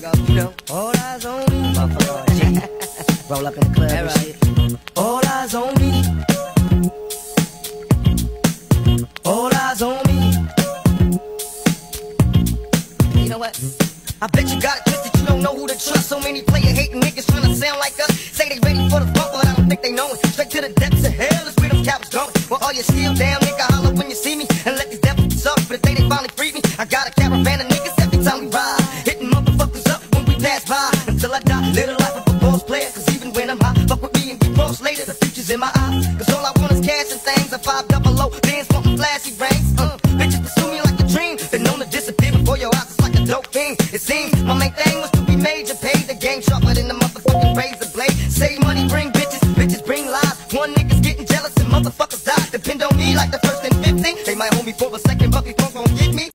go, you know. All eyes on me. Motherfucker. Roll up in the club and shit. All eyes on me. All eyes on me. You know what? I bet you got twisted. You don't know who to trust. So many player hating niggas trying to sound like us. Say they ready for the bump, but I don't think they know it. Straight to the depths of hell is where them cowards going. Well, all you still down, nigga, holler when you see me. And let these devils suck for the day they finally free me. I got a caravan of niggas every time we ride. Hitting motherfuckers up when we pass by. Until I die, live the life of a boss player. Cause even when I'm high, fuck with me and be boss later. The future's in my eyes. Cause all I want is cash and things. I'm 500, bands wantin' flashy rings. Bitches pursue me like a dream. Been known to disappear before your eyes. It's like a dope thing.